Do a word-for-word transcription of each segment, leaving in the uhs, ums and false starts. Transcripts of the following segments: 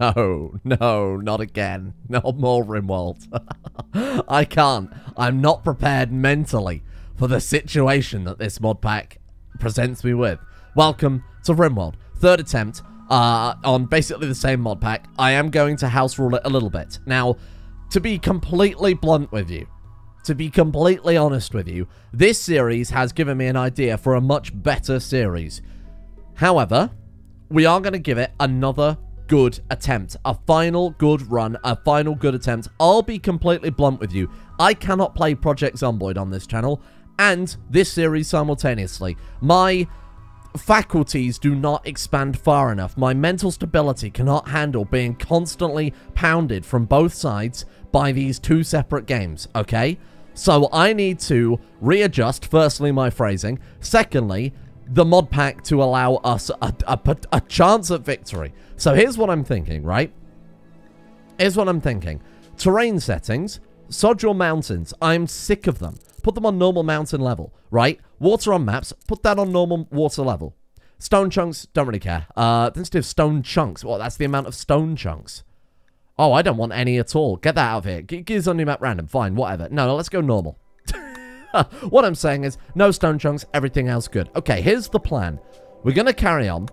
No, no, not again. Not more Rimworld. I can't. I'm not prepared mentally for the situation that this mod pack presents me with. Welcome to Rimworld. Third attempt uh, on basically the same mod pack. I am going to house rule it a little bit. Now, to be completely blunt with you, to be completely honest with you, this series has given me an idea for a much better series. However, we are going to give it another good attempt, a final good run, a final good attempt. I'll be completely blunt with you. I cannot play Project Zomboid on this channel and this series simultaneously. My faculties do not expand far enough. My mental stability cannot handle being constantly pounded from both sides by these two separate games, okay? So I need to readjust, firstly, my phrasing. Secondly, the mod pack to allow us a, a, a chance at victory. So here's what I'm thinking, right? Here's what I'm thinking. Terrain settings, sod your mountains. I'm sick of them. Put them on normal mountain level, right? Water on maps, put that on normal water level. Stone chunks, don't really care. Uh, let's do stone chunks. Well, that's the amount of stone chunks. Oh, I don't want any at all. Get that out of here. Get gears on your map random. Fine, whatever. No, no, let's go normal. What I'm saying is, no stone chunks, everything else good. Okay, here's the plan. We're going to carry on.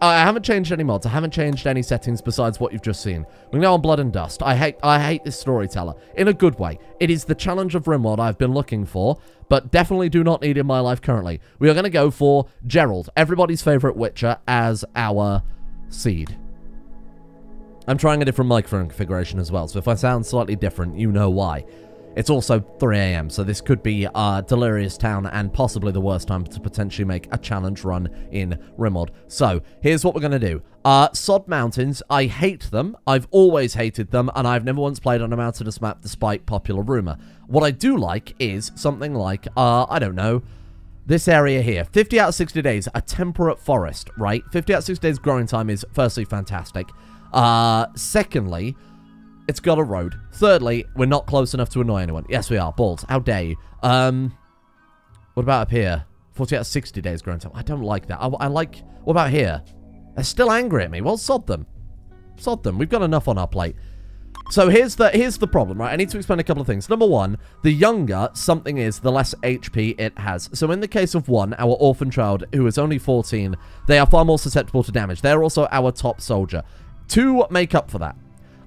I haven't changed any mods. I haven't changed any settings besides what you've just seen. We're now on Blood and Dust. I hate I hate this storyteller. In a good way. It is the challenge of Rimworld I've been looking for, but definitely do not need in my life currently. We are going to go for Geralt, everybody's favorite Witcher, as our seed. I'm trying a different microphone configuration as well, so if I sound slightly different, you know why. It's also three A M, so this could be uh, Delirious Town and possibly the worst time to potentially make a challenge run in Rimworld. So, here's what we're going to do. Uh, sod mountains, I hate them. I've always hated them, and I've never once played on a mountainous map despite popular rumor. What I do like is something like, uh, I don't know, this area here. fifty out of sixty days, a temperate forest, right? fifty out of sixty days growing time is, firstly, fantastic. Uh, secondly, it's got a road. Thirdly, we're not close enough to annoy anyone. Yes, we are. Balls. How dare you? Um, what about up here? forty out of sixty days growing time. I don't like that. I, I like... What about here? They're still angry at me. Well, sod them. Sod them. We've got enough on our plate. So here's the here's the problem, right? I need to explain a couple of things. Number one, the younger something is, the less H P it has. So in the case of one, our orphan child, who is only fourteen, they are far more susceptible to damage. They're also our top soldier. Two make up for that.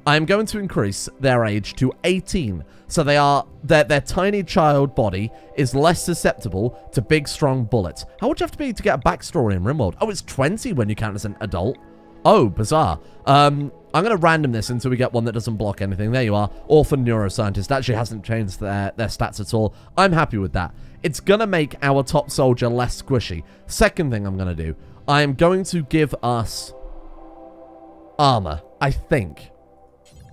I'm going to increase their age to eighteen, so they are their, their tiny child body is less susceptible to big, strong bullets. How would you have to be to get a backstory in Rimworld? Oh, it's twenty when you count as an adult. Oh, bizarre. Um, I'm going to random this until we get one that doesn't block anything. There you are. Orphan Neuroscientist actually hasn't changed their, their stats at all. I'm happy with that. It's going to make our top soldier less squishy. Second thing I'm going to do, I am going to give us armor, I think.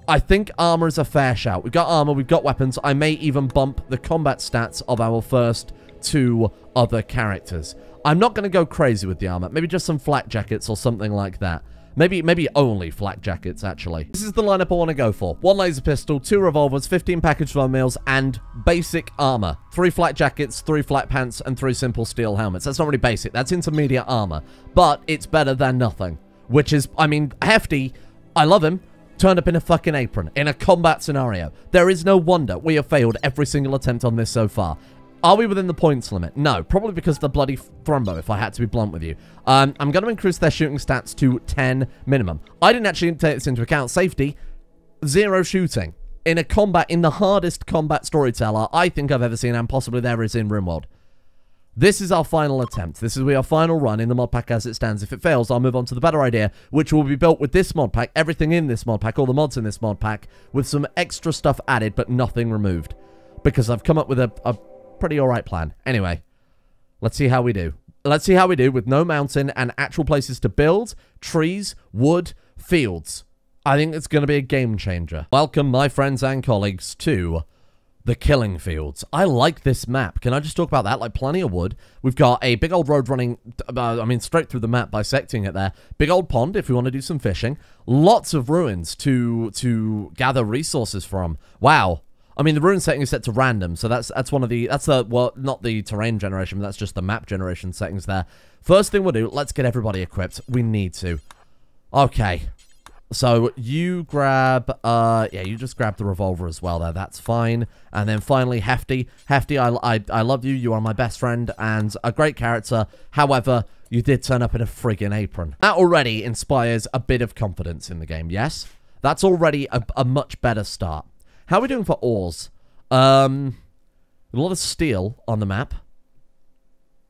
I think armor is a fair shout. We've got armor, we've got weapons. I may even bump the combat stats of our first two other characters. I'm not going to go crazy with the armor. Maybe just some flak jackets or something like that. Maybe maybe only flak jackets, actually. This is the lineup I want to go for. One laser pistol, two revolvers, fifteen packaged for meals, and basic armor. Three flak jackets, three flak pants, and three simple steel helmets. That's not really basic. That's intermediate armor. But it's better than nothing. Which is, I mean, Hefty, I love him. Turned up in a fucking apron, in a combat scenario. There is no wonder we have failed every single attempt on this so far. Are we within the points limit? No, probably because of the bloody Thrumbo, if I had to be blunt with you. Um, I'm going to increase their shooting stats to ten minimum. I didn't actually take this into account. Safety, zero shooting. In a combat, in the hardest combat storyteller I think I've ever seen, and possibly there is in Rimworld. This is our final attempt. This is our final run in the mod pack as it stands. If it fails, I'll move on to the better idea, which will be built with this mod pack, everything in this mod pack, all the mods in this mod pack, with some extra stuff added, but nothing removed. Because I've come up with a, a pretty alright plan. Anyway, let's see how we do. Let's see how we do with no mountain and actual places to build, trees, wood, fields. I think it's going to be a game changer. Welcome, my friends and colleagues, to the Killing Fields. I like this map. Can I just talk about that? Like, plenty of wood. We've got a big old road running, uh, I mean, straight through the map, bisecting it there. Big old pond, if we want to do some fishing. Lots of ruins to to gather resources from. Wow. I mean, the ruin setting is set to random, so that's that's one of the... That's the... Well, not the terrain generation, but that's just the map generation settings there. First thing we'll do, let's get everybody equipped. We need to. Okay. So you grab, uh, yeah, you just grab the revolver as well there. That's fine. And then finally, Hefty. Hefty, I, I, I love you. You are my best friend and a great character. However, you did turn up in a friggin' apron. That already inspires a bit of confidence in the game, yes? That's already a, a much better start. How are we doing for ores? Um, a lot of steel on the map.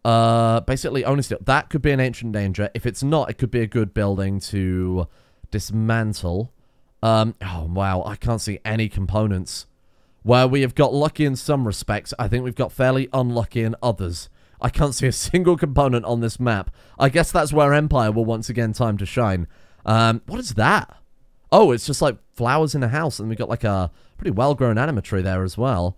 Uh, basically, only steel. That could be an ancient danger. If it's not, it could be a good building to dismantle. Um, oh, wow. I can't see any components. Where we have got lucky in some respects, I think we've got fairly unlucky in others. I can't see a single component on this map. I guess that's where Empire will once again time to shine. Um, what is that? Oh, it's just like flowers in a house, and we've got like a pretty well-grown animatory there as well.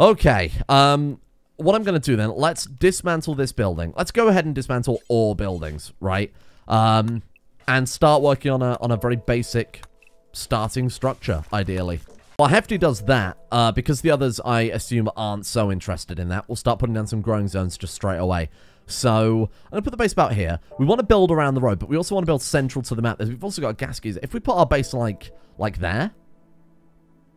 Okay, um, what I'm going to do then, let's dismantle this building. Let's go ahead and dismantle all buildings, right? Um... And start working on a, on a very basic starting structure, ideally. While Hefty does that, uh, because the others, I assume, aren't so interested in that, we'll start putting down some growing zones just straight away. So, I'm going to put the base about here. We want to build around the road, but we also want to build central to the map. We've also got a gas geyser. If we put our base, like, like there,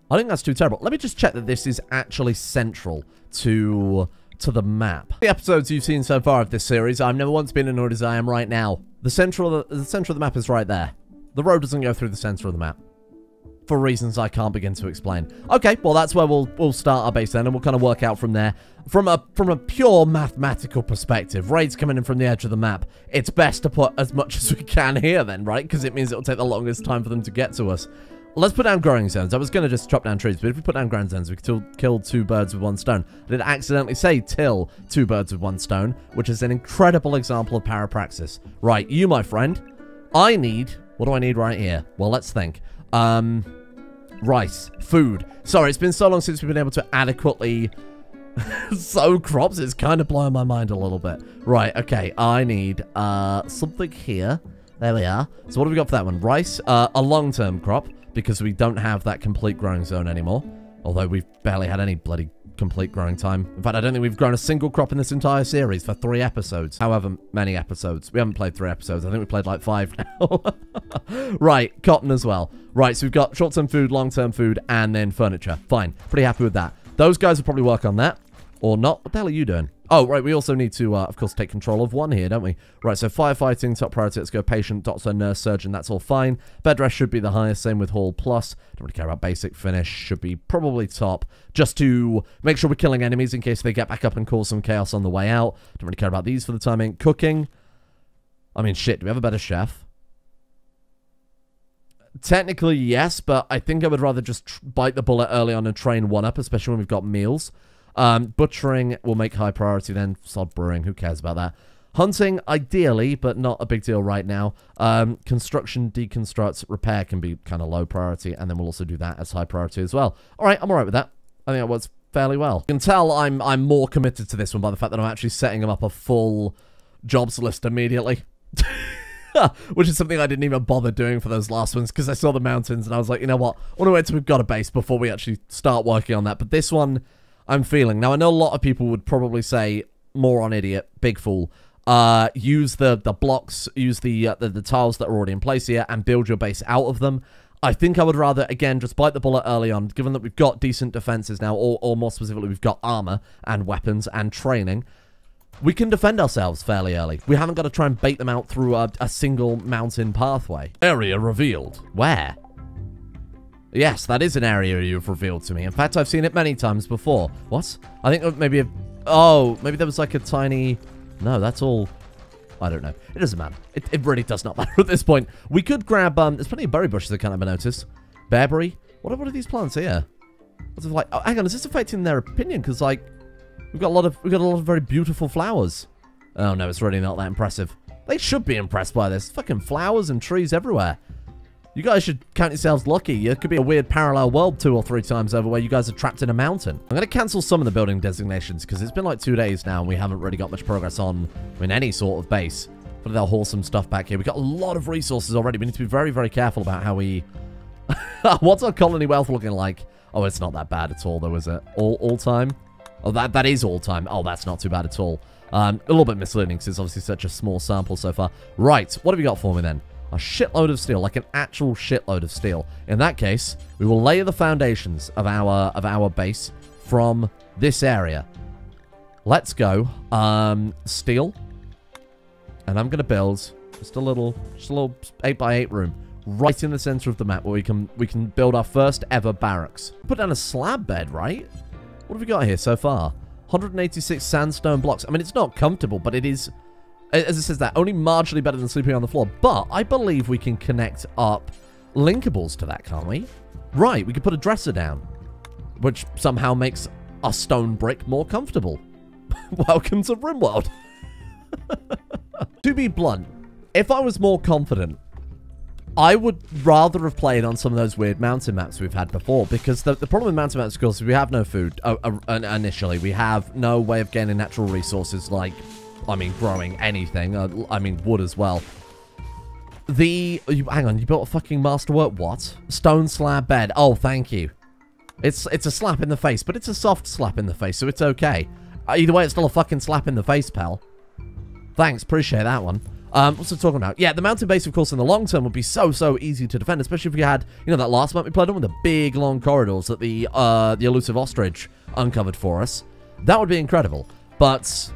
I think that's too terrible. Let me just check that this is actually central to... to the map. The episodes you've seen so far of this series, I've never once been annoyed as I am right now. The central, the center of the map is right there. The road doesn't go through the center of the map. For reasons I can't begin to explain. Okay, well that's where we'll we'll start our base then, and we'll kind of work out from there. From a from a pure mathematical perspective, raids coming in from the edge of the map, it's best to put as much as we can here then, right? Because it means it'll take the longest time for them to get to us. Let's put down growing zones. I was going to just chop down trees, but if we put down growing zones, we could kill two birds with one stone. I did accidentally say till two birds with one stone, which is an incredible example of parapraxis. Right, you, my friend, I need... What do I need right here? Well, let's think. Um, rice. Food. Sorry, it's been so long since we've been able to adequately sow crops, it's kind of blowing my mind a little bit. Right, okay, I need uh, something here. There we are. So what have we got for that one? Rice, uh, a long-term crop. Because we don't have that complete growing zone anymore. Although we've barely had any bloody complete growing time. In fact, I don't think we've grown a single crop in this entire series for three episodes. However many episodes. We haven't played three episodes. I think we played like five now. Right, cotton as well. Right, so we've got short-term food, long-term food, and then furniture. Fine, pretty happy with that. Those guys will probably work on that. Or not. What the hell are you doing? Oh, right, we also need to, uh, of course, take control of one here, don't we? Right, so firefighting, top priority, let's go patient, doctor, nurse, surgeon, that's all fine. Bed rest should be the highest, same with hall plus. Don't really care about basic finish, should be probably top. Just to make sure we're killing enemies in case they get back up and cause some chaos on the way out. Don't really care about these for the timing. Cooking. I mean, shit, do we have a better chef? Technically, yes, but I think I would rather just tr- bite the bullet early on and train one up, especially when we've got meals. Um, butchering will make high priority then. Sod brewing, who cares about that? Hunting, ideally, but not a big deal right now. Um, construction, deconstructs, repair can be kind of low priority, and then we'll also do that as high priority as well. All right, I'm all right with that. I think that works fairly well. You can tell I'm, I'm more committed to this one by the fact that I'm actually setting them up a full jobs list immediately. Which is something I didn't even bother doing for those last ones because I saw the mountains, and I was like, you know what? I want to wait till we've got a base before we actually start working on that, but this one... I'm feeling. Now, I know a lot of people would probably say, moron, idiot, big fool. Uh, use the, the blocks, use the, uh, the the tiles that are already in place here and build your base out of them. I think I would rather, again, just bite the bullet early on, given that we've got decent defenses now, or, or more specifically, we've got armor and weapons and training. We can defend ourselves fairly early. We haven't got to try and bait them out through a, a single mountain pathway. Area revealed. Where? Yes, that is an area you've revealed to me. In fact, I've seen it many times before. What? I think maybe... A, oh, maybe there was like a tiny... No, that's all... I don't know. It doesn't matter. It, it really does not matter at this point. We could grab... Um, there's plenty of berry bushes I can't ever notice. Bearberry? What, what are these plants here? What's it like? Oh, hang on. Is this affecting their opinion? Because, like, we've got a lot of we've got a lot of very beautiful flowers. Oh, no, it's really not that impressive. They should be impressed by this. Fucking flowers and trees everywhere. You guys should count yourselves lucky. It could be a weird parallel world two or three times over where you guys are trapped in a mountain. I'm going to cancel some of the building designations because it's been like two days now and we haven't really got much progress on I mean, any sort of base. But they'll haul some stuff back here. We've got a lot of resources already. We need to be very, very careful about how we... What's our colony wealth looking like? Oh, it's not that bad at all, though, is it? All, all time? Oh, that, that is all time. Oh, that's not too bad at all. Um, a little bit misleading because it's obviously such a small sample so far. Right, what have you got for me then? a shitload of steel, like an actual shitload of steel. In that case, we will lay the foundations of our of our base from this area. Let's go. Um, steel. And I'm going to build just a little just a little eight by eight room right in the center of the map where we can we can build our first ever barracks. Put down a slab bed, right? What have we got here so far? one hundred eighty-six sandstone blocks. I mean, it's not comfortable, but it is, as it says that, only marginally better than sleeping on the floor. But I believe we can connect up linkables to that, can't we? Right, we could put a dresser down, which somehow makes a stone brick more comfortable. Welcome to Rimworld. To be blunt, if I was more confident, I would rather have played on some of those weird mountain maps we've had before, because the, the problem with mountain maps, of course, is we have no food uh, uh, initially. We have no way of gaining natural resources like, I mean, growing anything. Uh, I mean, wood as well. The... You, hang on, you built a fucking masterwork? What? Stone slab bed. Oh, thank you. It's, it's a slap in the face, but it's a soft slap in the face, so it's okay. Uh, either way, it's still a fucking slap in the face, pal. Thanks, appreciate that one. Um, what's it talking about? Yeah, the mountain base, of course, in the long term would be so, so easy to defend, especially if we had, you know, that last map we played on with the big, long corridors that the, uh, the elusive ostrich uncovered for us. That would be incredible. But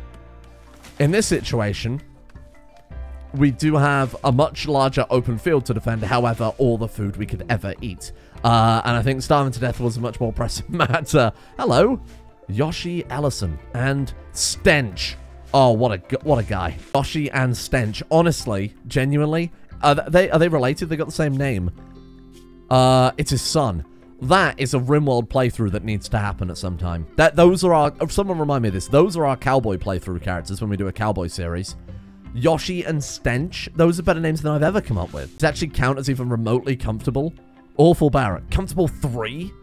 in this situation, we do have a much larger open field to defend, however, all the food we could ever eat. Uh, and I think starving to death was a much more pressing matter. Hello, Yoshi Ellison and Stench. Oh, what a what a guy. Yoshi and Stench. Honestly, genuinely, are they are they related? They got the same name. Uh, it's his son. That is a Rimworld playthrough that needs to happen at some time. That those are our. Someone remind me of this. Those are our cowboy playthrough characters when we do a cowboy series. Yoshi and Stench. Those are better names than I've ever come up with. Does it actually count as even remotely comfortable? Awful Barrett. Comfortable three.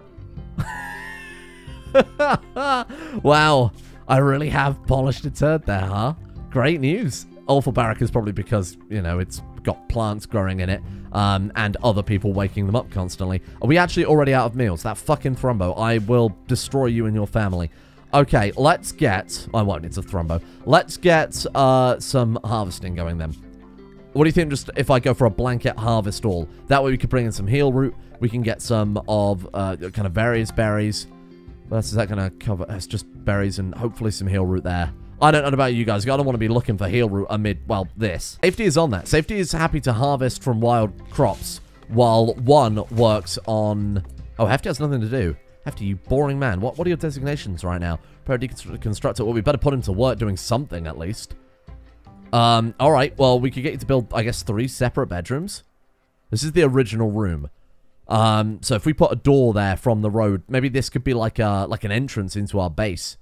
Wow. I really have polished a turd there, huh? Great news. Awful Barrack is probably because, you know, it's got plants growing in it um, and other people waking them up constantly. Are we actually already out of meals? That fucking Thrumbo. I will destroy you and your family. Okay, let's get... I won't, it's a Thrumbo. Let's get uh, some harvesting going then. What do you think just if I go for a blanket harvest all? That way we could bring in some heal root. We can get some of uh, kind of various berries. What else is that going to cover? It's just berries and hopefully some heal root there. I don't know about you guys. I don't want to be looking for heal root amid, well, this. Safety is on that. Safety is happy to harvest from wild crops while one works on... Oh, Hefty has nothing to do. Hefty, you boring man. What What are your designations right now? Pro-deconstructor. Well, we better put him to work doing something at least. Um. All right. Well, we could get you to build, I guess, three separate bedrooms. This is the original room. Um, so if we put a door there from the road, maybe this could be like a like an entrance into our base,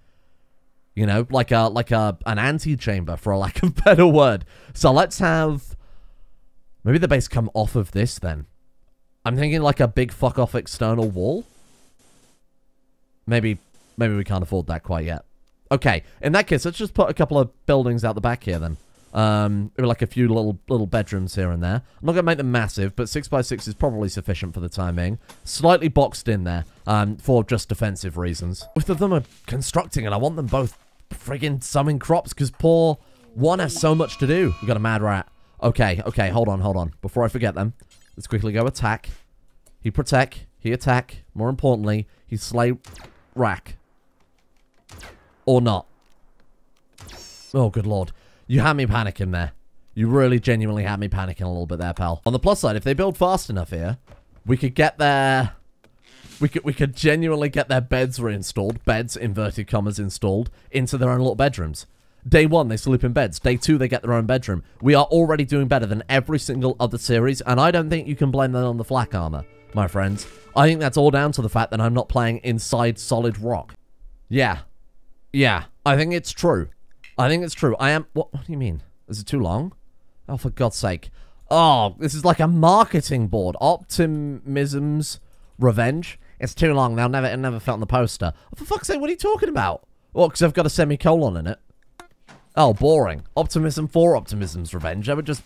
you know, like a like a an antechamber for a lack of a better word. So let's have maybe the base come off of this then. I'm thinking like a big fuck off external wall. Maybe maybe we can't afford that quite yet. Okay, in that case, let's just put a couple of buildings out the back here then. Um, like a few little little bedrooms here and there. I'm not going to make them massive, but six by six is probably sufficient for the time being. Slightly boxed in there, um, for just defensive reasons. Both of them are constructing, and I want them both friggin' summing crops, because poor one has so much to do. We've got a mad rat. Okay, okay, hold on, hold on. Before I forget them, let's quickly go attack. He protect, he attack. More importantly, he slay rack. Or not. Oh, good lord. You had me panicking there. You really genuinely had me panicking a little bit there, pal. On the plus side, if they build fast enough here, we could get their... We could, we could genuinely get their beds reinstalled. Beds, inverted commas, installed into their own little bedrooms. Day one, they sleep in beds. Day two, they get their own bedroom. We are already doing better than every single other series, and I don't think you can blame that on the flak armor, my friends. I think that's all down to the fact that I'm not playing inside solid rock. Yeah. Yeah. I think it's true. I think it's true. I am... What, what do you mean? Is it too long? Oh, for God's sake. Oh, this is like a marketing board. Optimism's revenge. It's too long. They'll never... It never felt on the poster. Oh, for fuck's sake, what are you talking about? Well, because I've got a semicolon in it. Oh, boring. Optimism for Optimism's revenge. I would just...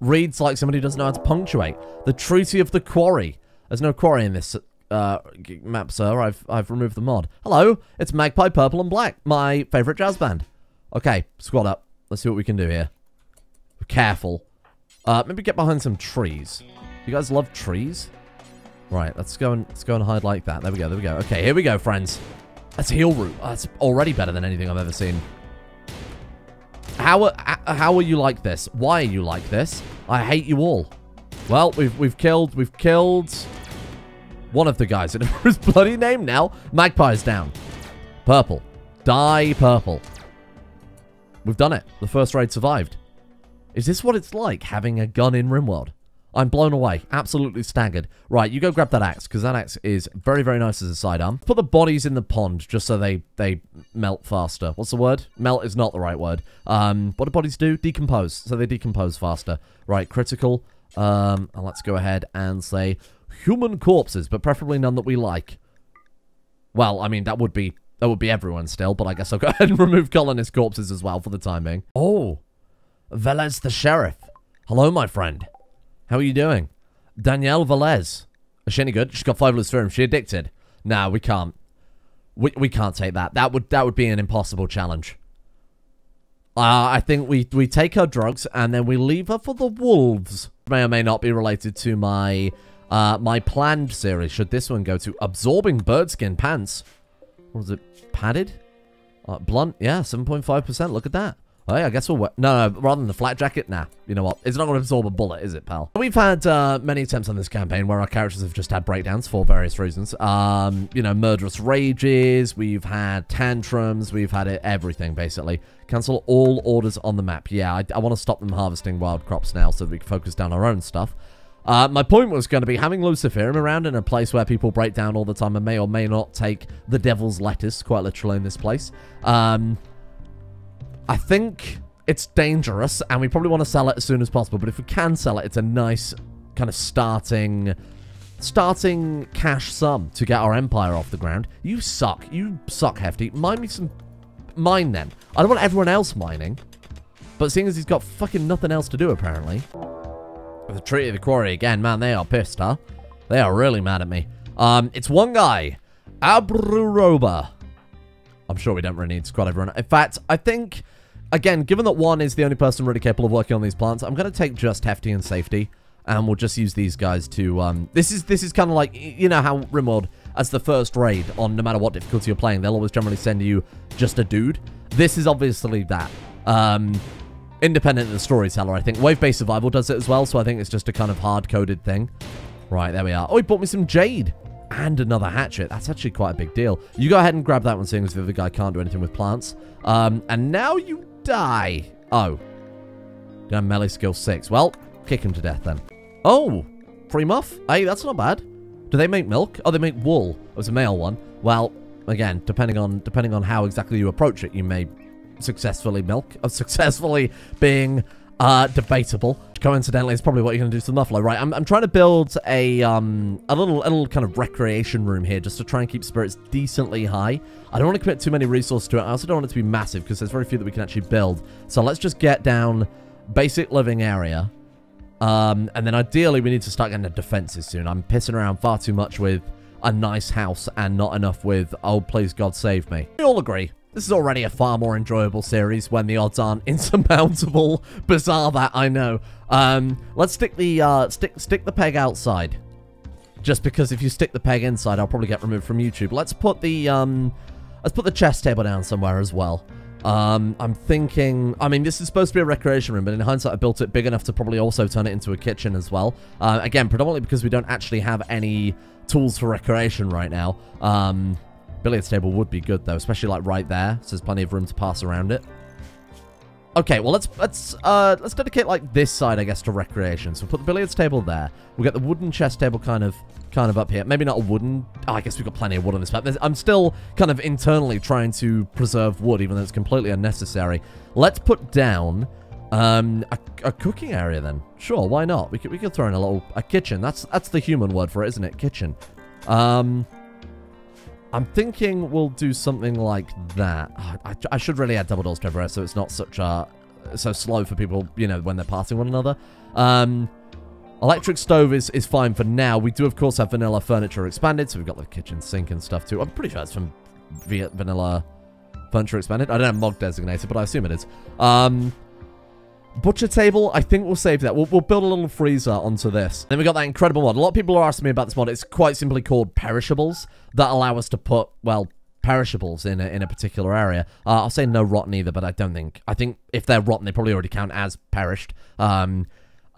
Reads like somebody who doesn't know how to punctuate. The Treaty of the Quarry. There's no quarry in this... Uh, map, sir. I've, I've removed the mod. Hello. It's Magpie Purple and Black. My favourite jazz band. Okay, squad up. Let's see what we can do here. Careful. Uh, maybe get behind some trees. You guys love trees? Right, let's go and let's go and hide like that. There we go, there we go. Okay, here we go, friends. That's heal root. Oh, that's already better than anything I've ever seen. How are, how are you like this? Why are you like this? I hate you all. Well, we've we've killed we've killed one of the guys. I don't remember his bloody name now. Magpie's down. Purple. Die purple. We've done it. The first raid survived. Is this what it's like having a gun in Rimworld? I'm blown away. Absolutely staggered. Right, you go grab that axe, because that axe is very, very nice as a sidearm. Put the bodies in the pond, just so they, they melt faster. What's the word? Melt is not the right word. Um, what do bodies do? Decompose. So they decompose faster. Right, critical. Um, and let's go ahead and say human corpses, but preferably none that we like. Well, I mean, that would be, that would be everyone still, but I guess I'll go ahead and remove colonist corpses as well for the time being. Oh, Velez the Sheriff. Hello, my friend. How are you doing? Danielle Velez. Is she any good? She's got five loose firm. She addicted. Nah, we can't. We, we can't take that. That would that would be an impossible challenge. Uh, I think we, we take her drugs and then we leave her for the wolves. May or may not be related to my uh, my planned series. Should this one go to absorbing birdskin pants? Or is it padded? Uh, blunt? Yeah, seven point five percent. Look at that. Hey, I guess we'll wear... No, no, rather than the flat jacket, nah. You know what? It's not going to absorb a bullet, is it, pal? We've had uh, many attempts on this campaign where our characters have just had breakdowns for various reasons. Um, you know, murderous rages, we've had tantrums, we've had it, everything, basically. Cancel all orders on the map. Yeah, I, I want to stop them harvesting wild crops now so that we can focus down our own stuff. Uh, my point was going to be having Luciferum around in a place where people break down all the time and may or may not take the devil's lettuce, quite literally, in this place. Um... I think it's dangerous, and we probably want to sell it as soon as possible, but if we can sell it, it's a nice kind of starting starting cash sum to get our empire off the ground. You suck. You suck, Hefty. Mine me some... Mine, then. I don't want everyone else mining, but seeing as he's got fucking nothing else to do, apparently. The Treaty of the Quarry again. Man, they are pissed, huh? They are really mad at me. Um, it's one guy. Abruroba. I'm sure we don't really need to squad everyone. In fact, I think... Again, given that one is the only person really capable of working on these plants, I'm going to take just Hefty and Safety, and we'll just use these guys to... Um, this is this is kind of like, you know how Rimworld, as the first raid on no matter what difficulty you're playing, they'll always generally send you just a dude. This is obviously that. Um, independent of the storyteller, I think. Wave-based survival does it as well, so I think it's just a kind of hard-coded thing. Right, there we are. Oh, he bought me some jade! And another hatchet. That's actually quite a big deal. You go ahead and grab that one, seeing as the other guy can't do anything with plants. Um, and now you die. Oh. Damn, melee skill six. Well, kick him to death then. Oh, free muff. Hey, that's not bad. Do they make milk? Oh, they make wool. It was a male one. Well, again, depending on depending on how exactly you approach it, you may successfully milk. Or successfully being uh, debatable. Coincidentally, it's probably what you're going to do to the muffler, right? I'm, I'm trying to build a um a little a little kind of recreation room here just to try and keep spirits decently high. I don't want to commit too many resources to it. I also don't want it to be massive because there's very few that we can actually build. So let's just get down basic living area. Um, and then ideally we need to start getting the defenses soon. I'm pissing around far too much with a nice house and not enough with, oh, please God save me. We all agree. This is already a far more enjoyable series when the odds aren't insurmountable. Bizarre that, I know. Um, let's stick the uh, stick stick the peg outside, just because if you stick the peg inside, I'll probably get removed from YouTube. Let's put the um, let's put the chess table down somewhere as well. Um, I'm thinking. I mean, this is supposed to be a recreation room, but in hindsight, I built it big enough to probably also turn it into a kitchen as well. Uh, again, predominantly because we don't actually have any tools for recreation right now. Um, Billiards table would be good, though, especially, like, right there. So there's plenty of room to pass around it. Okay, well, let's let's uh, let's dedicate, like, this side, I guess, to recreation. So we'll put the billiards table there. We'll get the wooden chess table kind of kind of up here. Maybe not a wooden... Oh, I guess we've got plenty of wood on this map. There's, I'm still kind of internally trying to preserve wood, even though it's completely unnecessary. Let's put down um, a, a cooking area, then. Sure, why not? We could, we could throw in a little... A kitchen. That's, that's the human word for it, isn't it? Kitchen. Um... I'm thinking we'll do something like that. I, I should really add double doors to everywhere so it's not such a... so slow for people, you know, when they're passing one another. Um, electric stove is, is fine for now. We do, of course, have Vanilla Furniture Expanded, so we've got the kitchen sink and stuff, too. I'm pretty sure it's from Vanilla Furniture Expanded. I don't have mod designated, but I assume it is. Um... Butcher table, I think we'll save that. We'll, we'll build a little freezer onto this. Then we got that incredible mod. A lot of people are asking me about this mod. It's quite simply called Perishables that allow us to put, well, perishables in a, in a particular area. Uh, I'll say no rotten either, but I don't think. I think if they're rotten, they probably already count as perished. Um,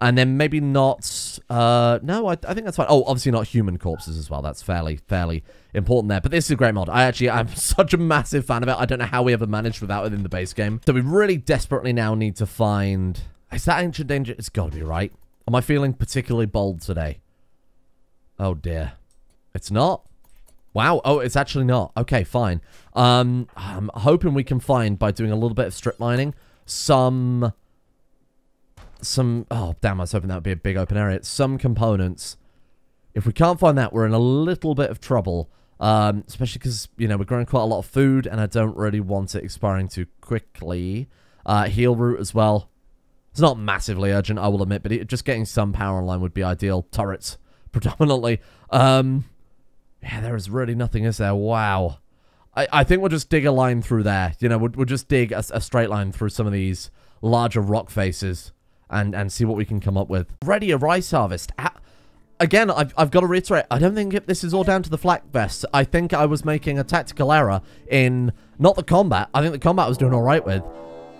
and then maybe not. Uh, no, I, I think that's fine. Oh, obviously not human corpses as well. That's fairly, fairly important there. But this is a great mod. I actually, I'm such a massive fan of it. I don't know how we ever managed without it in the base game. So we really desperately now need to find. Is that ancient danger? It's got to be, right? Am I feeling particularly bold today? Oh dear, it's not. Wow. Oh, it's actually not. Okay, fine. Um, I'm hoping we can find, by doing a little bit of strip mining, some... Some... Oh, damn, I was hoping that would be a big open area. Some components. If we can't find that, we're in a little bit of trouble. Um, especially because, you know, we're growing quite a lot of food, and I don't really want it expiring too quickly. Uh, heal root as well. It's not massively urgent, I will admit, but it, just getting some power online would be ideal. Turrets, predominantly. Um... Yeah, there is really nothing, is there? Wow. I, I think we'll just dig a line through there. You know, we'll, we'll just dig a, a straight line through some of these larger rock faces and, and see what we can come up with. Ready a rice harvest. Ah, again, I've, I've got to reiterate, I don't think this is all down to the flak vests. I think I was making a tactical error in, not the combat. I think the combat I was doing all right with.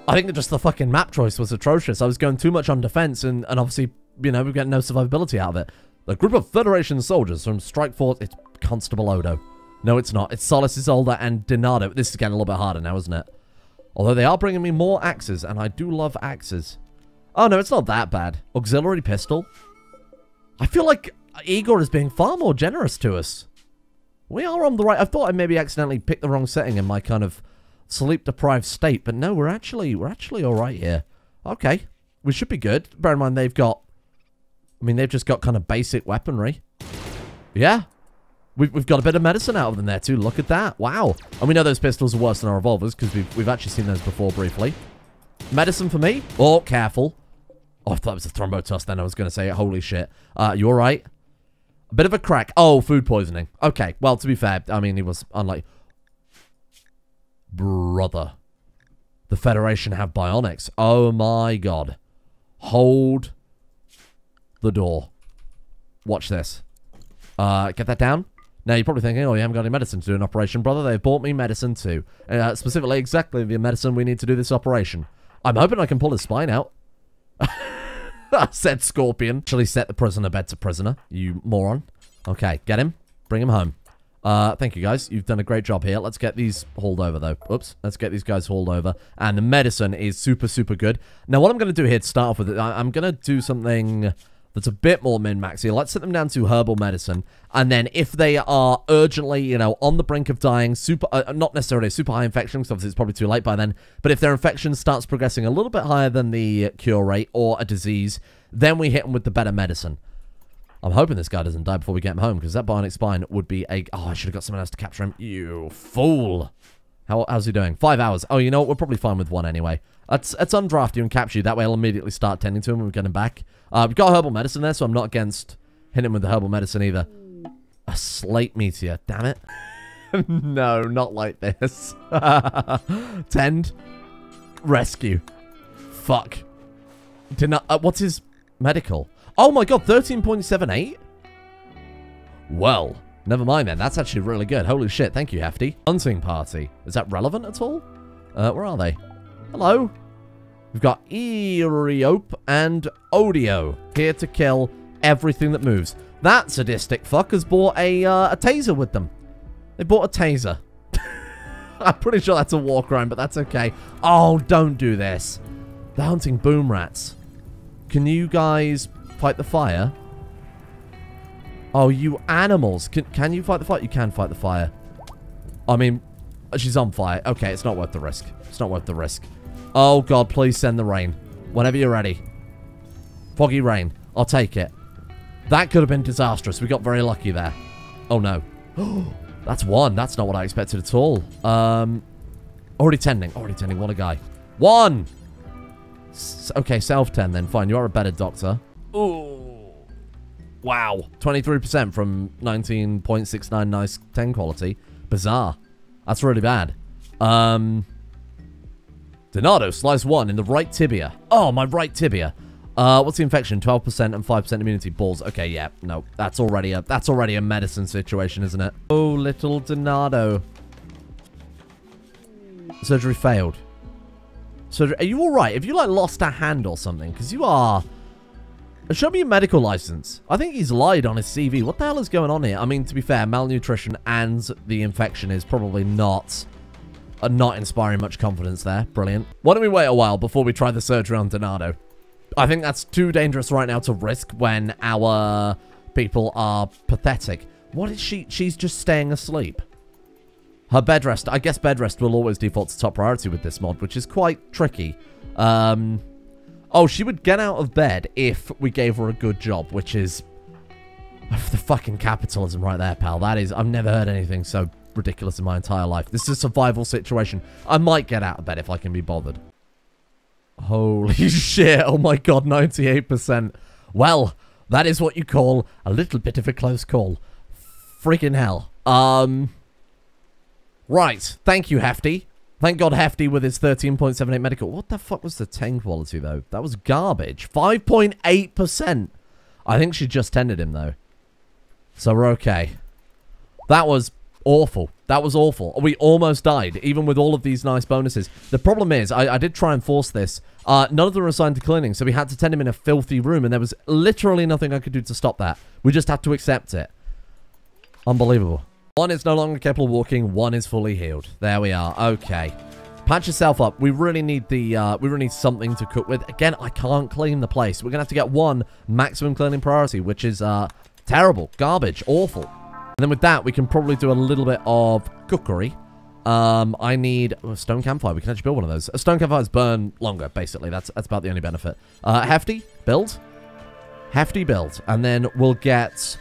I think that just the fucking map choice was atrocious. I was going too much on defense and, and obviously, you know, we've got no survivability out of it. The group of Federation soldiers from Strike Force... It's Constable Odo. No, it's not. It's Solace's Older and Donado. This is getting a little bit harder now, isn't it? Although they are bringing me more axes, and I do love axes. Oh, no, it's not that bad. Auxiliary pistol. I feel like Igor is being far more generous to us. We are on the right... I thought I maybe accidentally picked the wrong setting in my kind of sleep-deprived state, but no, we're actually, we're actually all right here. Okay. We should be good. Bear in mind, they've got... I mean, they've just got kind of basic weaponry. Yeah. We've, we've got a bit of medicine out of them there, too. Look at that. Wow. And we know those pistols are worse than our revolvers, because we've, we've actually seen those before briefly. Medicine for me? Oh, careful. Oh, I thought it was a thrombo toss then. I was going to say, holy shit. Uh, you all right? A bit of a crack. Oh, food poisoning. Okay. Well, to be fair, I mean, he was unlike... Brother. The Federation have bionics. Oh, my God. Hold... the door. Watch this. Uh, get that down. Now, you're probably thinking, oh, you haven't got any medicine to do an operation. Brother, they've bought me medicine too. Uh, specifically, exactly the medicine we need to do this operation. I'm hoping I can pull his spine out. I said scorpion. Actually set the prisoner bed to prisoner, you moron. Okay, get him. Bring him home. Uh, thank you, guys. You've done a great job here. Let's get these hauled over, though. Oops. Let's get these guys hauled over. And the medicine is super, super good. Now, what I'm going to do here to start off with, I I'm going to do something... that's a bit more min-maxy. Let's set them down to herbal medicine. And then if they are urgently, you know, on the brink of dying, super, uh, not necessarily a super high infection, because obviously it's probably too late by then, but if their infection starts progressing a little bit higher than the cure rate or a disease, then we hit them with the better medicine. I'm hoping this guy doesn't die before we get him home, because that bionic spine would be a... Oh, I should have got someone else to capture him. You fool. How, how's he doing? Five hours. Oh, you know what? We're probably fine with one anyway. Let's, let's undraft you and capture you. That way I'll immediately start tending to him when we get him back. Uh, we've got herbal medicine there, so I'm not against hitting him with the herbal medicine either. A slate meteor. Damn it. No, not like this. Tend. Rescue. Fuck. Did not, uh, what's his medical? Oh my god, thirteen point seven eight? Well, never mind then. That's actually really good. Holy shit. Thank you, Hefty. Hunting party. Is that relevant at all? Uh, where are they? Hello. We've got Eriope and Odio here to kill everything that moves. That sadistic fuck has bought a, uh, a taser with them. They bought a taser. I'm pretty sure that's a war crime, but that's okay. Oh, don't do this. They're hunting boom rats. Can you guys fight the fire? Oh, you animals. Can, can you fight the fire? You can fight the fire. I mean, she's on fire. Okay, it's not worth the risk. It's not worth the risk. Oh, God, please send the rain. Whenever you're ready. Foggy rain. I'll take it. That could have been disastrous. We got very lucky there. Oh, no. That's one. That's not what I expected at all. Um, already tending. Already tending. What a guy. One! S okay, self-tend then. Fine, you are a better doctor. Ooh. Wow. twenty-three percent from nineteen point six nine nice ten quality. Bizarre. That's really bad. Um... Donato, slice one in the right tibia. Oh, my right tibia. Uh, what's the infection? twelve percent and five percent immunity. Balls. Okay, yeah. No, that's already a that's already a medicine situation, isn't it? Oh, little Donato. Surgery failed. Surgery. Are you all right? Have you, like, lost a hand or something? Because you are... Show me your medical license. I think he's lied on his C V. What the hell is going on here? I mean, to be fair, malnutrition and the infection is probably not... Uh, not inspiring much confidence there. Brilliant. Why don't we wait a while before we try the surgery on Donato? I think that's too dangerous right now to risk when our people are pathetic. What is she? She's just staying asleep. Her bed rest. I guess bed rest will always default to top priority with this mod, which is quite tricky. Um, oh, she would get out of bed if we gave her a good job, which is the fucking capitalism right there, pal. That is, I've never heard anything so ridiculous in my entire life. This is a survival situation. I might get out of bed if I can be bothered. Holy shit. Oh my god, ninety-eight percent. Well, that is what you call a little bit of a close call. Freaking hell. Um, right. Thank you, Hefty. Thank god Hefty with his thirteen point seven eight medical. What the fuck was the ten quality, though? That was garbage. five point eight percent. I think she just tended him, though. So we're okay. That was... awful. That was awful. We almost died, even with all of these nice bonuses. The problem is, I, I did try and force this. Uh, none of them were assigned to cleaning, so we had to tend him in a filthy room, and there was literally nothing I could do to stop that. We just had to accept it. Unbelievable. One is no longer capable of walking. One is fully healed. There we are. Okay. Patch yourself up. We really need the, uh, we really need something to cook with. Again, I can't clean the place. We're going to have to get one maximum cleaning priority, which is, uh, terrible. Garbage. Awful. And then with that, we can probably do a little bit of cookery. Um, I need oh, a stone campfire. We can actually build one of those. A stone campfires burn longer, basically. That's that's about the only benefit. Uh, hefty, build. Hefty, build. And then we'll get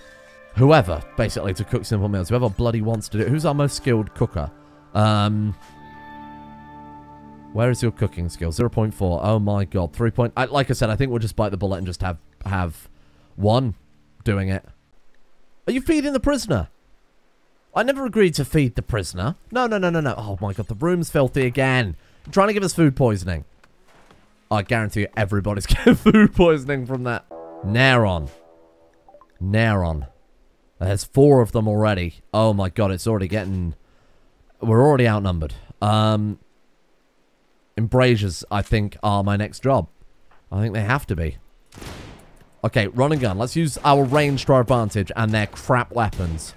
whoever, basically, to cook simple meals. Whoever bloody wants to do it. Who's our most skilled cooker? Um, where is your cooking skill? zero point four. Oh, my God. three point... I, like I said, I think we'll just bite the bullet and just have have one doing it. Are you feeding the prisoner? I never agreed to feed the prisoner. No, no, no, no, no. Oh, my God. The room's filthy again. You're trying to give us food poisoning. I guarantee you everybody's getting food poisoning from that. Neron. Neron. There's four of them already. Oh, my God. It's already getting... We're already outnumbered. Um, Embrasures, I think, are my next job. I think they have to be. Okay, run and gun. Let's use our range to our advantage and their crap weapons.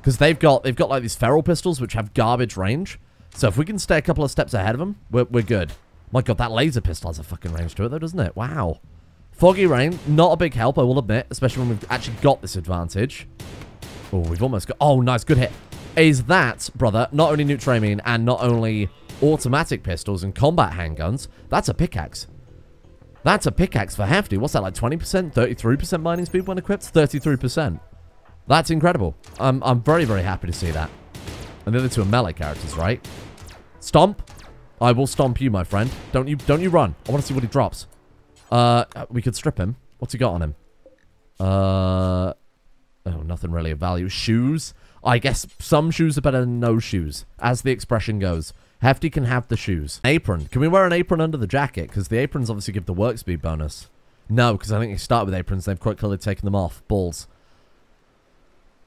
Because they've got, they've got like, these feral pistols, which have garbage range. So if we can stay a couple of steps ahead of them, we're, we're good. My God, that laser pistol has a fucking range to it, though, doesn't it? Wow. Foggy rain, not a big help, I will admit. Especially when we've actually got this advantage. Oh, we've almost got... Oh, nice. Good hit. Is that, brother, not only neutramine and not only automatic pistols and combat handguns, that's a pickaxe. That's a pickaxe for Hefty. What's that, like twenty percent? thirty-three percent mining speed when equipped? thirty-three percent. That's incredible. I'm, I'm very, very happy to see that. And the other two are melee characters, right? Stomp. I will stomp you, my friend. Don't you don't you run. I want to see what he drops. Uh, we could strip him. What's he got on him? Uh, oh, nothing really of value. Shoes. I guess some shoes are better than no shoes, as the expression goes. Hefty can have the shoes. Apron. Can we wear an apron under the jacket? Because the aprons obviously give the work speed bonus. No, because I think they start with aprons. They've quite clearly taken them off. Balls.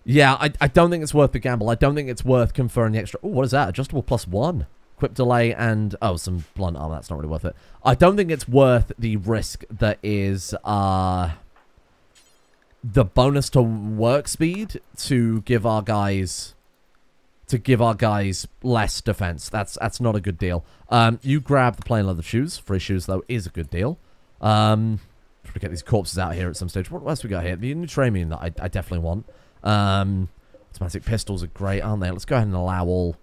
Yeah, I, I don't think it's worth the gamble. I don't think it's worth conferring the extra... Oh, what is that? Adjustable plus one. Quip delay and... Oh, some blunt armor. That's not really worth it. I don't think it's worth the risk that is... uh the bonus to work speed to give our guys... to give our guys less defense. That's that's not a good deal. Um, you grab the plain leather shoes. Free shoes, though, is a good deal. Um, should we get these corpses out here at some stage? What else we got here? The neutramine that I, I definitely want. Um, automatic pistols are great, aren't they? Let's go ahead and allow all...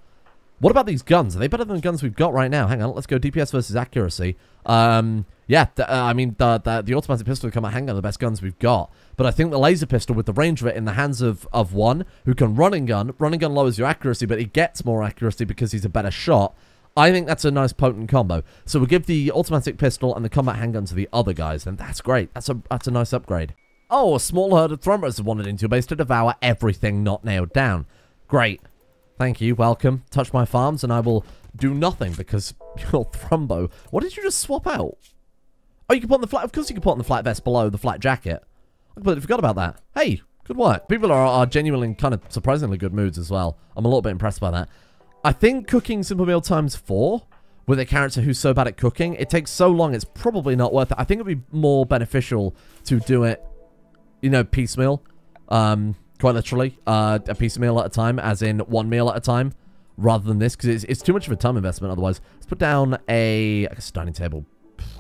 What about these guns? Are they better than the guns we've got right now? Hang on, let's go D P S versus accuracy. Um, yeah, the, uh, I mean, the, the, the automatic pistol would come out, hang on, the best guns we've got. But I think the laser pistol, with the range of it in the hands of, of one, who can run and gun. Run and gun lowers your accuracy, but he gets more accuracy because he's a better shot. I think that's a nice potent combo. So we'll give the automatic pistol and the combat handgun to the other guys, and that's great. That's a, that's a nice upgrade. Oh, a small herd of Thrummers have wandered into your base to devour everything not nailed down. Great. Thank you, welcome. Touch my farms and I will do nothing because Your Thrumbo. What did you just swap out? Oh, you can put on the flat. Of course you can put on the flat vest below the flat jacket. I completely forgot about that. Hey, good work. People are, are genuinely in kind of surprisingly good moods as well. I'm a little bit impressed by that. I think cooking Simple Meal times four with a character who's so bad at cooking, it takes so long, it's probably not worth it. I think it would be more beneficial to do it, you know, piecemeal. Um, quite literally. Uh, a piecemeal at a time, as in one meal at a time, rather than this, because it's, it's too much of a time investment otherwise. Let's put down a, like a dining table.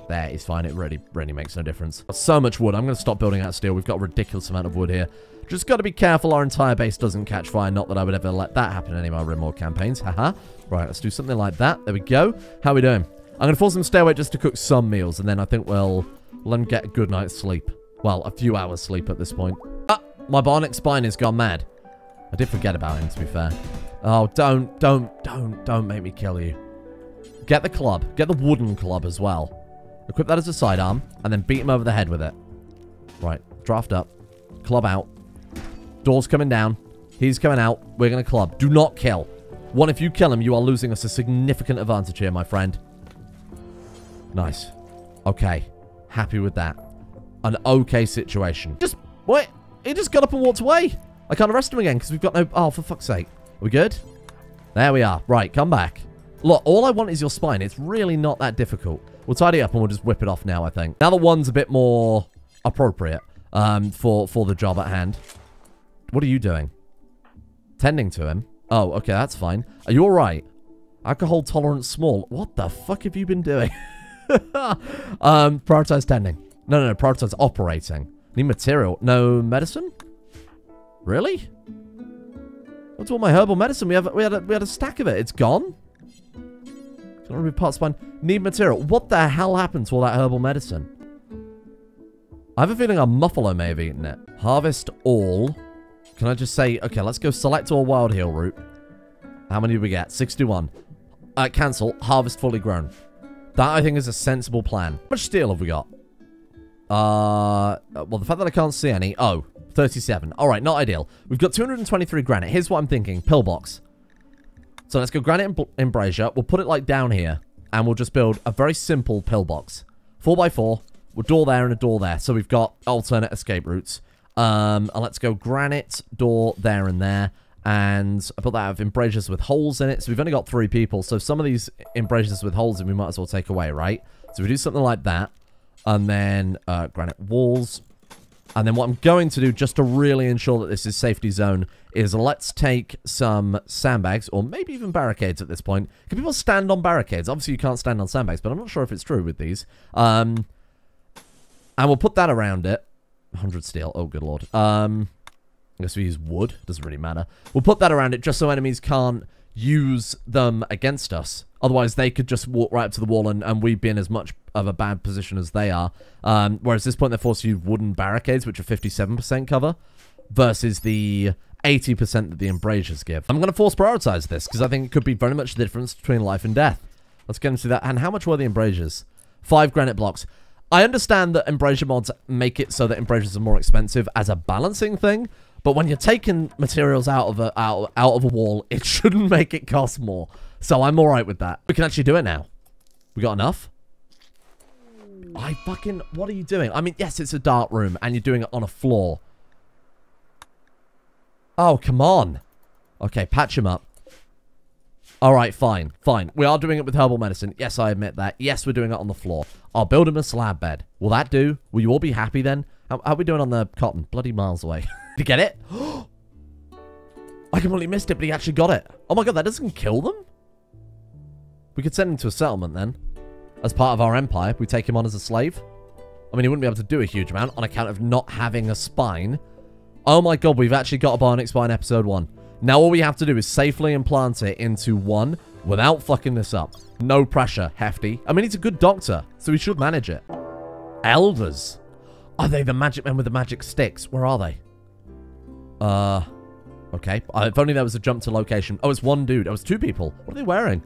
There is fine. It really, really makes no difference. So much wood. I'm going to stop building out steel. We've got a ridiculous amount of wood here. Just got to be careful our entire base doesn't catch fire. Not that I would ever let that happen in any of my Rimworld campaigns. Haha. Right, let's do something like that. There we go. How are we doing? I'm going to force them to stay awake just to cook some meals, and then I think we'll let them get a good night's sleep. Well, a few hours sleep at this point. Ah! My bionic spine has gone mad. I did forget about him, to be fair. Oh, don't, don't, don't, don't make me kill you. Get the club. Get the wooden club as well. Equip that as a sidearm, and then beat him over the head with it. Right, draft up. Club out. Door's coming down. He's coming out. We're going to club. Do not kill. One, if you kill him, you are losing us a significant advantage here, my friend. Nice. Okay. Happy with that. An okay situation. Just, wait. He just got up and walked away. I can't arrest him again, because we've got no... Oh, for fuck's sake. Are we good? There we are. Right, come back. Look, all I want is your spine. It's really not that difficult. We'll tidy up and we'll just whip it off now, I think. Now the one's a bit more appropriate um, for, for the job at hand. What are you doing? Tending to him. Oh, okay, that's fine. Are you all right? Alcohol tolerance small. What the fuck have you been doing? um, prioritize tending. No, no, no, prioritize operating. Need material. No medicine? Really? What's all my herbal medicine? We, have, we, had, a, we had a stack of it. It's gone? Don't be part spine. Need material. What the hell happened to all that herbal medicine? I have a feeling a Muffalo may have eaten it. Harvest all. Can I just say, okay, let's go select all wild heal root. How many do we get? sixty-one. Uh, cancel. Harvest fully grown. That, I think, is a sensible plan. How much steel have we got? Uh, well, the fact that I can't see any. Oh, thirty-seven. All right, not ideal. We've got two hundred twenty-three granite. Here's what I'm thinking. Pillbox. So let's go granite embrasure. We'll put it like down here, and we'll just build a very simple pillbox. Four by four. We'll door there and a door there. So we've got alternate escape routes. Um, and let's go granite door there and there. And I put that out of embrasures with holes in it. So we've only got three people. So some of these embrasures with holes in, we might as well take away, right? So we do something like that, and then uh, granite walls. And then what I'm going to do, just to really ensure that this is safety zone, is let's take some sandbags, or maybe even barricades at this point. Can people stand on barricades? Obviously, you can't stand on sandbags, but I'm not sure if it's true with these. Um, and we'll put that around it. one hundred steel. Oh, good lord. Um, I guess we use wood. Doesn't really matter. We'll put that around it just so enemies can't use them against us. Otherwise, they could just walk right up to the wall, and, and we'd be in as much of a bad position as they are. Um, whereas at this point, they're forced to use wooden barricades, which are fifty-seven percent cover, versus the eighty percent that the embrasures give. I'm going to force prioritize this, because I think it could be very much the difference between life and death. Let's get into that. And how much were the embrasures? Five granite blocks. I understand that embrasure mods make it so that embrasures are more expensive as a balancing thing, but when you're taking materials out of a, out, out of a wall, it shouldn't make it cost more. So I'm all right with that. We can actually do it now. We got enough? I fucking... What are you doing? I mean, yes, it's a dark room, and you're doing it on a floor. Oh, come on. Okay, patch him up. All right, fine, fine. We are doing it with herbal medicine. Yes, I admit that. Yes, we're doing it on the floor. I'll build him a slab bed. Will that do? Will you all be happy then? How, how are we doing on the cotton? Bloody miles away. Did you get it? I completely missed it, but he actually got it. Oh my god, that doesn't kill them? We could send him to a settlement then. As part of our empire, we take him on as a slave. I mean, he wouldn't be able to do a huge amount on account of not having a spine. Oh my god, we've actually got a bionic spine episode one. Now all we have to do is safely implant it into one without fucking this up. No pressure, hefty. I mean, he's a good doctor, so he should manage it. Elders. Are they the magic men with the magic sticks? Where are they? Uh, okay. If only there was a jump to location. Oh, it's one dude. Oh, it's two people. What are they wearing?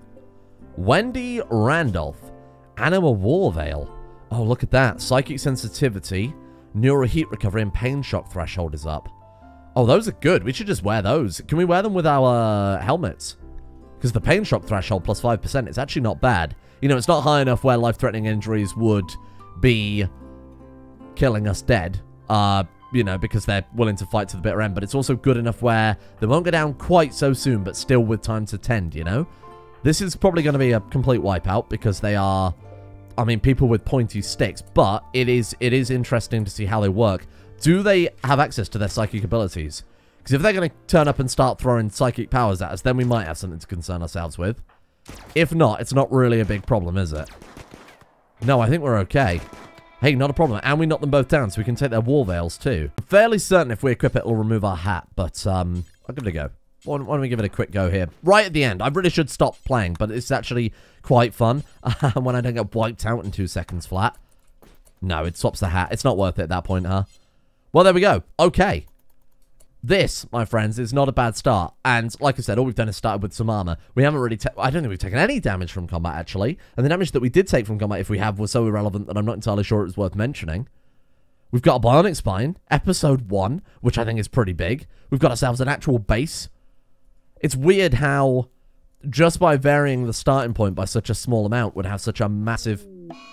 Wendy Randolph. Anima Warvale. Oh, look at that. Psychic sensitivity, neural heat recovery, and pain shock threshold is up. Oh, those are good. We should just wear those. Can we wear them with our uh, helmets? Because the pain shock threshold plus five percent is actually not bad. you know, it's not high enough where life-threatening injuries would be killing us dead, uh, you know, because they're willing to fight to the bitter end, but it's also good enough where they won't go down quite so soon, but still with time to tend, you know? This is probably going to be a complete wipeout because they are, I mean, people with pointy sticks, but it is it is interesting to see how they work. Do they have access to their psychic abilities? Because if they're going to turn up and start throwing psychic powers at us, then we might have something to concern ourselves with. If not, it's not really a big problem, is it? No, I think we're okay. Hey, not a problem. And we knock them both down, so we can take their war veils, too. I'm fairly certain if we equip it, it'll remove our hat, but um, I'll give it a go. Why don't we give it a quick go here? Right at the end. I really should stop playing, but it's actually quite fun when I don't get wiped out in two seconds flat. No, it swaps the hat. It's not worth it at that point, huh? Well, there we go. Okay. This, my friends, is not a bad start. And like I said, all we've done is started with some armor. We haven't really... I don't think we've taken any damage from combat, actually. And the damage that we did take from combat, if we have, was so irrelevant that I'm not entirely sure it was worth mentioning. We've got a bionic spine. Episode one, which I think is pretty big. We've got ourselves an actual base. It's weird how just by varying the starting point by such a small amount would have such a massive...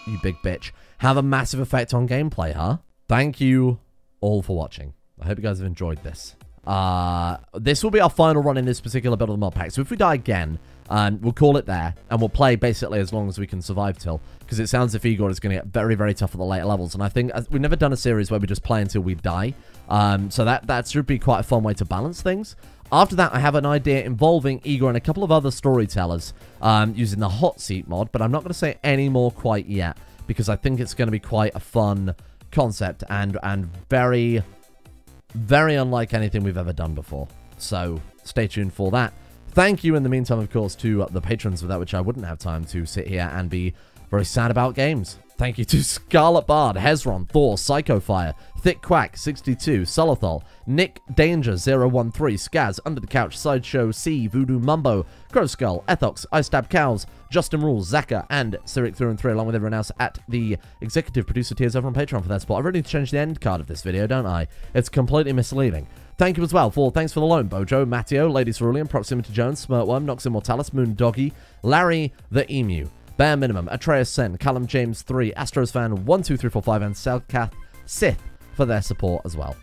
You big bitch. Have a massive effect on gameplay, huh? Thank you all for watching. I hope you guys have enjoyed this. Uh, this will be our final run in this particular build of the mod pack. So if we die again, um, we'll call it there. And we'll play basically as long as we can survive till. Because it sounds as if Igor is going to get very, very tough at the later levels. And I think uh, we've never done a series where we just play until we die. Um, so that, that should be quite a fun way to balance things. After that, I have an idea involving Igor and a couple of other storytellers um, using the hot seat mod. But I'm not going to say any more quite yet. Because I think it's going to be quite a fun concept. And, and very... very unlike anything we've ever done before. So stay tuned for that. Thank you in the meantime, of course, to the patrons, without which I wouldn't have time to sit here and be very sad about games. Thank you to Scarlet Bard, Hezron, Thor, Psychofire, Thick Quack, sixty-two, Solothol, Nick Danger, zero one three, Skaz, Under the Couch, Sideshow, C, Voodoo Mumbo, Crow Skull, Ethox, I Stab Cows, Justin Rules, Zaka, and Cyric Through and Through, along with everyone else at the executive producer tiers over on Patreon for their support. I really need to change the end card of this video, don't I? It's completely misleading. Thank you as well for Thanks for the Loan, Bojo, Matteo, Ladies Cerulean, Proximity Jones, Smirtworm, Nox Immortalis, Moon Doggy, Larry the Emu, Bare Minimum, Atreus Sen, Callum James three, Astros Fan one two three four five, and Southcath Sith for their support as well.